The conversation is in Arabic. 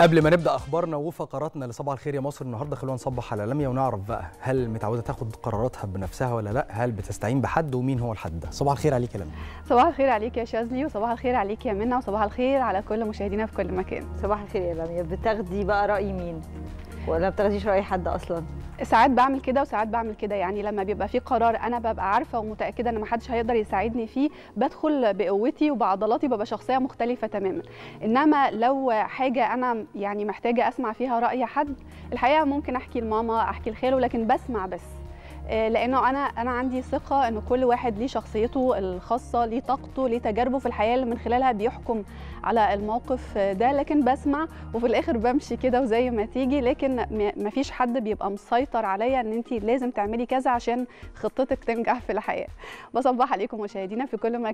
قبل ما نبدا اخبارنا وفقراتنا لصباح الخير يا مصر النهارده، خلونا نصبح على لميا ونعرف بقى هل متعوده تاخد قراراتها بنفسها ولا لا؟ هل بتستعين بحد ومين هو الحد ده؟ صباح الخير عليك يا لميا. صباح الخير عليك يا شاذلي، وصباح الخير عليك يا منى، وصباح الخير على كل مشاهدينا في كل مكان. صباح الخير يا لميا، بتاخدي بقى راي مين ولا بتاخديش راي حد اصلا؟ ساعات بعمل كده وساعات بعمل كده، يعني لما بيبقى في قرار انا ببقى عارفه ومتاكده ان ما حدش هيقدر يساعدني فيه بدخل بقوتي وبعضلاتي، ببقى شخصيه مختلفه تماما. انما لو حاجه انا يعني محتاجه اسمع فيها راي حد، الحقيقه ممكن احكي لماما احكي لخاله، لكن بسمع بس، لانه انا عندي ثقه ان كل واحد ليه شخصيته الخاصه، ليه طاقته، ليه تجاربه في الحياه اللي من خلالها بيحكم على الموقف ده. لكن بسمع وفي الاخر بمشي كده وزي ما تيجي، لكن مفيش حد بيبقى مسيطر عليا ان انت لازم تعملي كذا عشان خطتك تنجح في الحياه. بصبح عليكم مشاهدينا في كل مكان.